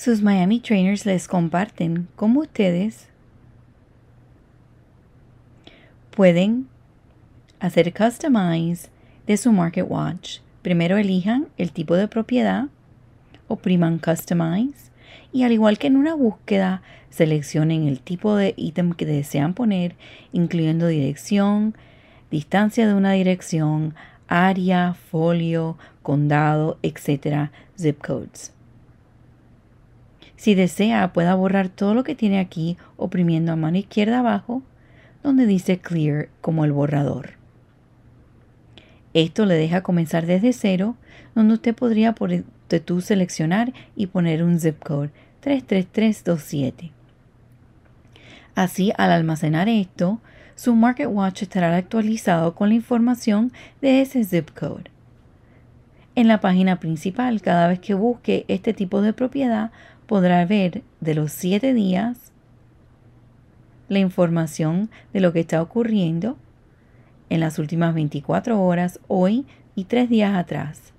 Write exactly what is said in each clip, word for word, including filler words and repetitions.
Sus Miami Trainers les comparten cómo ustedes pueden hacer customize de su Market Watch. Primero elijan el tipo de propiedad, opriman customize y al igual que en una búsqueda, seleccionen el tipo de ítem que desean poner, incluyendo dirección, distancia de una dirección, área, folio, condado, etcétera, zip codes. Si desea, pueda borrar todo lo que tiene aquí oprimiendo a mano izquierda abajo, donde dice Clear como el borrador. Esto le deja comenzar desde cero, donde usted podría por de tú seleccionar y poner un zip code tres tres tres dos siete. Así, al almacenar esto, su Market Watch estará actualizado con la información de ese zip code. En la página principal, cada vez que busque este tipo de propiedad, podrá ver de los siete días la información de lo que está ocurriendo en las últimas veinticuatro horas, hoy y tres días atrás.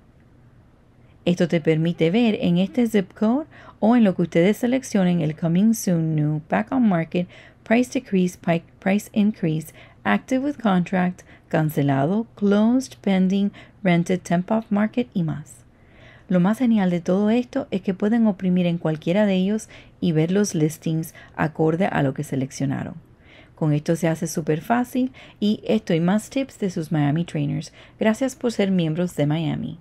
Esto te permite ver en este zip code o en lo que ustedes seleccionen el Coming Soon, New, Back on Market, Price Decrease, Price Increase, Active with Contract, Cancelado, Closed, Pending, Rented, Temp Off Market y más. Lo más genial de todo esto es que pueden oprimir en cualquiera de ellos y ver los listings acorde a lo que seleccionaron. Con esto se hace súper fácil y esto y más tips de sus Miami Trainers. Gracias por ser miembros de Miami.